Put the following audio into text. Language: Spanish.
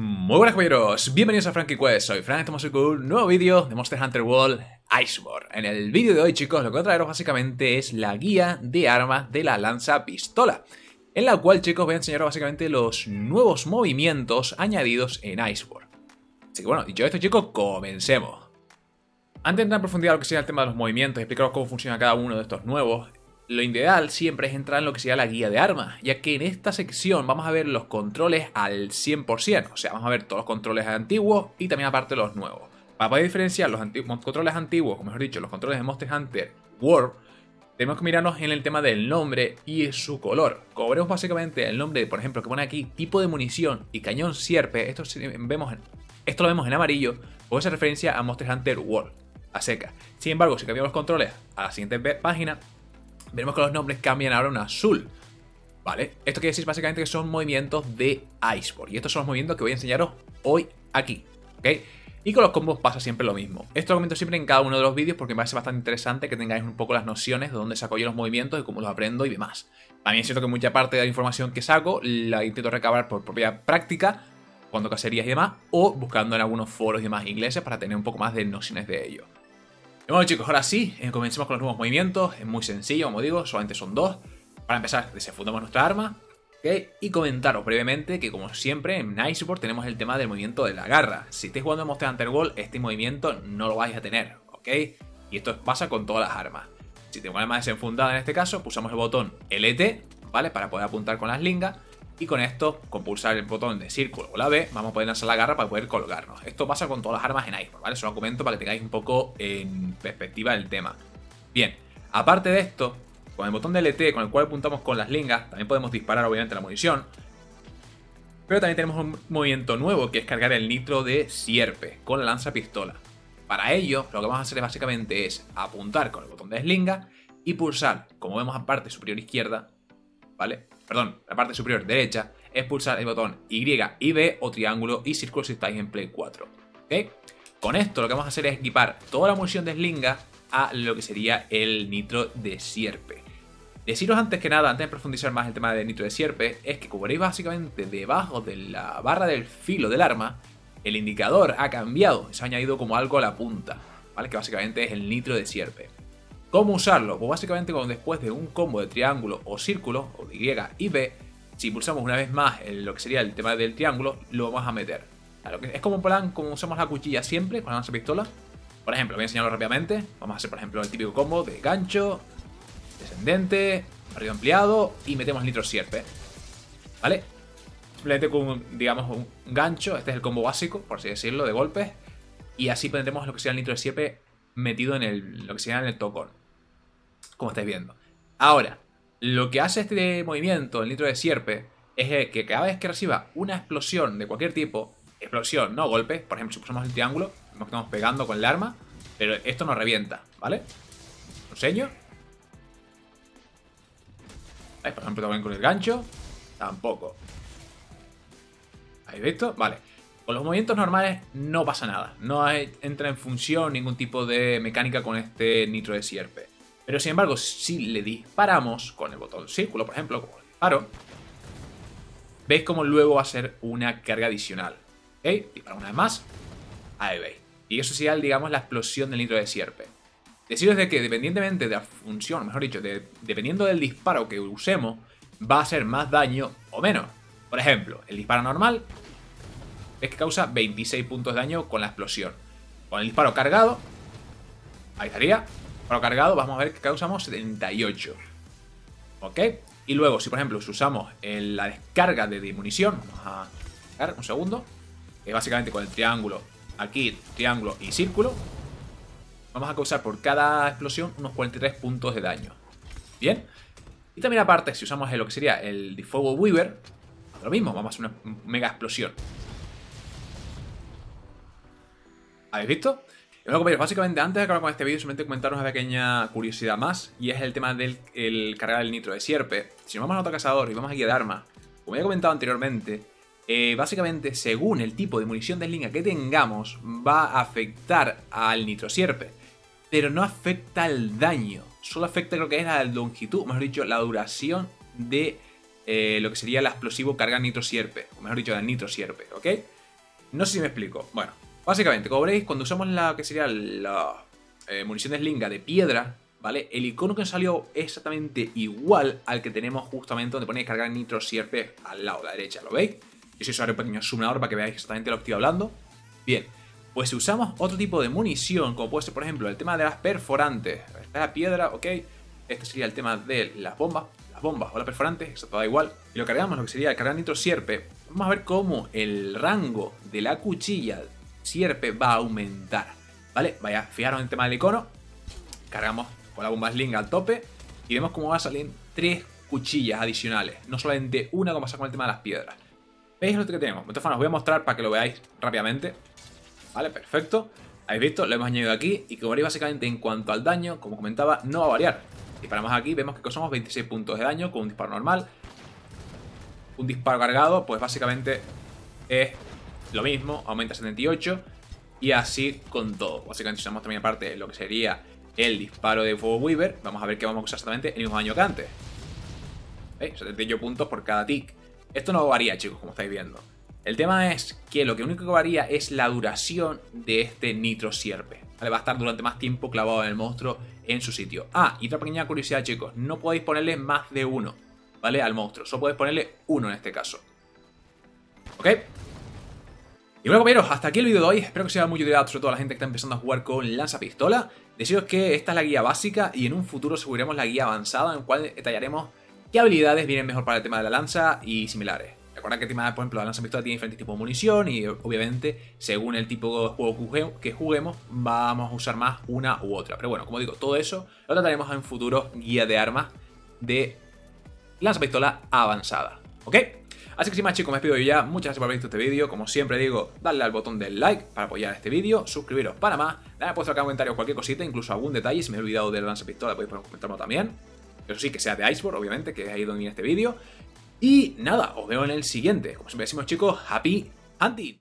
Muy buenas, caballeros, bienvenidos a Franky Quest, soy Frank, estamos en un nuevo vídeo de Monster Hunter World Iceborne. En el vídeo de hoy, chicos, lo que voy a traeros básicamente es la guía de armas de la lanza pistola, en la cual, chicos, voy a enseñaros básicamente los nuevos movimientos añadidos en Iceborne. Así que bueno, dicho esto, chicos, comencemos. Antes de entrar en profundidad lo que sea el tema de los movimientos y explicaros cómo funciona cada uno de estos nuevos, lo ideal siempre es entrar en lo que sería la guía de armas, ya que en esta sección vamos a ver los controles al 100%, o sea, vamos a ver todos los controles antiguos y también aparte los nuevos. Para poder diferenciar los controles antiguos, o mejor dicho, los controles de Monster Hunter World, tenemos que mirarnos en el tema del nombre y su color. Como veremos básicamente el nombre, por ejemplo, que pone aquí tipo de munición y cañón sierpe, esto lo vemos en amarillo, o esa referencia a Monster Hunter World, a seca. Sin embargo, si cambiamos los controles a la siguiente página, veremos que los nombres cambian ahora a un azul, ¿vale? Esto quiere decir básicamente que son movimientos de Iceborne. Y estos son los movimientos que voy a enseñaros hoy aquí, ¿ok? Y con los combos pasa siempre lo mismo. Esto lo comento siempre en cada uno de los vídeos porque me parece bastante interesante que tengáis un poco las nociones de dónde saco yo los movimientos y cómo los aprendo y demás. También es cierto que mucha parte de la información que saco la intento recabar por propia práctica, cuando cacerías y demás, o buscando en algunos foros y demás ingleses para tener un poco más de nociones de ello. Bueno, chicos, ahora sí, comencemos con los nuevos movimientos. Es muy sencillo, como digo, solamente son dos. Para empezar, desenfundamos nuestra arma, ¿okay? Y comentaros brevemente que, como siempre, en Iceborne tenemos el tema del movimiento de la garra. Si estáis jugando en Monster Hunter World, este movimiento no lo vais a tener, ¿ok? Y esto pasa con todas las armas. Si tengo una arma desenfundada, en este caso, pulsamos el botón LT, ¿vale? Para poder apuntar con las lingas. Y con esto, con pulsar el botón de círculo o la B, vamos a poder lanzar la garra para poder colgarnos. Esto pasa con todas las armas en Iceborne, ¿vale? Solo comento para que tengáis un poco en perspectiva el tema. Bien, aparte de esto, con el botón de LT, con el cual apuntamos con las lingas, también podemos disparar obviamente la munición. Pero también tenemos un movimiento nuevo, que es cargar el nitro de sierpe con la lanza pistola. Para ello, lo que vamos a hacer básicamente es apuntar con el botón de slinga y pulsar, como vemos en parte superior izquierda, ¿vale? Perdón, la parte superior derecha, es pulsar el botón Y y B o triángulo y círculo si estáis en Play 4. ¿Okay? Con esto lo que vamos a hacer es equipar toda la munición de slinga a lo que sería el nitro de sierpe. Deciros antes que nada, antes de profundizar más el tema del nitro de sierpe, es que como veréis básicamente debajo de la barra del filo del arma, el indicador ha cambiado, se ha añadido como algo a la punta, ¿vale? Que básicamente es el nitro de sierpe. ¿Cómo usarlo? Pues básicamente cuando después de un combo de triángulo o círculo, o de Y y B, si pulsamos una vez más en lo que sería el tema del triángulo, lo vamos a meter. Claro, es como en plan, como usamos la cuchilla siempre con la lanza pistola. Por ejemplo, voy a enseñarlo rápidamente. Vamos a hacer, por ejemplo, el típico combo de gancho, descendente, barrido ampliado y metemos nitro sierpe, ¿vale? Simplemente con, digamos, un gancho, este es el combo básico, por así decirlo, de golpes. Y así tendremos lo que sería el nitro de sierpe metido en lo que se llama en el tocón, como estáis viendo. Ahora, lo que hace este movimiento, el nitro de sierpe, es que cada vez que reciba una explosión de cualquier tipo, explosión, no golpe, por ejemplo, si pulsamos el triángulo, nos estamos pegando con el arma, pero esto nos revienta, ¿vale? Lo enseño. ¿Vale? Por ejemplo, también con el gancho, tampoco. ¿Habéis visto? Vale. Con los movimientos normales no pasa nada, no entra en función ningún tipo de mecánica con este nitro de sierpe. Pero sin embargo, si le disparamos con el botón círculo, por ejemplo, como disparo, veis como luego va a ser una carga adicional. ¿Ok? Disparo una vez más, ahí veis. Y eso sería, digamos, la explosión del nitro de sierpe. Deciros de que dependientemente de la función, mejor dicho, dependiendo del disparo que usemos, va a hacer más daño o menos. Por ejemplo, el disparo normal es que causa 26 puntos de daño con la explosión. Con el disparo cargado, ahí estaría, disparo cargado, vamos a ver que causamos 78. ¿Ok? Y luego, si por ejemplo usamos la descarga de munición, vamos a cargar un segundo, que básicamente con el triángulo, aquí, triángulo y círculo, vamos a causar por cada explosión unos 43 puntos de daño. ¿Bien? Y también aparte, si usamos lo que sería el fuego Weaver, lo mismo, vamos a hacer una mega explosión. ¿Habéis visto? Bueno, compañeros, básicamente antes de acabar con este vídeo, solamente comentaros una pequeña curiosidad más, y es el tema del cargar el nitro de sierpe. Si nos vamos a autocazador y vamos a guía de armas, como ya he comentado anteriormente, básicamente según el tipo de munición de slinga que tengamos, va a afectar al nitro sierpe, pero no afecta al daño, solo afecta creo que es la longitud, o mejor dicho, la duración de lo que sería el explosivo carga nitro sierpe, o mejor dicho, del nitro sierpe, ¿ok? No sé si me explico. Bueno, básicamente, como veréis, cuando usamos la que sería la munición de eslinga de piedra, ¿vale? El icono que nos salió exactamente igual al que tenemos justamente donde pone cargar nitro sierpe al lado, a la derecha, ¿lo veis? Yo soy usuario pequeño suminador para que veáis exactamente lo que estoy hablando. Bien, pues si usamos otro tipo de munición, como puede ser, por ejemplo, el tema de las perforantes, la piedra, ok, este sería el tema de las bombas o las perforantes, eso todo da igual, y lo cargamos, lo que sería el cargar nitro sierpe, vamos a ver cómo el rango de la cuchilla sierpe va a aumentar, ¿vale? Vaya, fijaros en el tema del icono, cargamos con la bomba sling al tope y vemos cómo va a salir 3 cuchillas adicionales, no solamente una como pasa con el tema de las piedras. ¿Veis lo que tenemos? Entonces, os voy a mostrar para que lo veáis rápidamente. Vale, perfecto. Habéis visto, lo hemos añadido aquí y como veréis básicamente en cuanto al daño, como comentaba, no va a variar. Disparamos aquí, vemos que causamos 26 puntos de daño con un disparo normal. Un disparo cargado, pues básicamente es lo mismo, aumenta 78 y así con todo. Básicamente usamos también aparte lo que sería el disparo de fuego Weaver. Vamos a ver que vamos a usar exactamente el mismo daño que antes. ¿Veis? 78 puntos por cada tick. Esto no varía, chicos, como estáis viendo. El tema es que lo que único que varía es la duración de este nitro sierpe, ¿vale? Va a estar durante más tiempo clavado en el monstruo en su sitio. Ah, y otra pequeña curiosidad, chicos. No podéis ponerle más de uno, ¿vale? Al monstruo. Solo podéis ponerle uno en este caso. ¿Ok? Y bueno, compañeros, hasta aquí el vídeo de hoy. Espero que os sea muy útil, sobre todo a la gente que está empezando a jugar con Lanza Pistola. Deciros que esta es la guía básica y en un futuro subiremos la guía avanzada en la cual detallaremos qué habilidades vienen mejor para el tema de la lanza y similares. Recordad que el tema, por ejemplo, la lanza pistola tiene diferentes tipos de munición y obviamente según el tipo de juego que juguemos vamos a usar más una u otra. Pero bueno, como digo, todo eso lo trataremos en futuros guías de armas de lanza pistola avanzada. ¿Ok? Así que sin más, chicos, me despido yo ya. Muchas gracias por haber visto este vídeo. Como siempre digo, dadle al botón del like para apoyar este vídeo. Suscribiros para más. Dadme puesto acá en comentarios cualquier cosita, incluso algún detalle. Si me he olvidado de la lanza pistola podéis comentarlo también. Eso sí, que sea de Iceborne, obviamente, que es ahí donde viene este vídeo. Y nada, os veo en el siguiente. Como siempre decimos, chicos, happy hunting.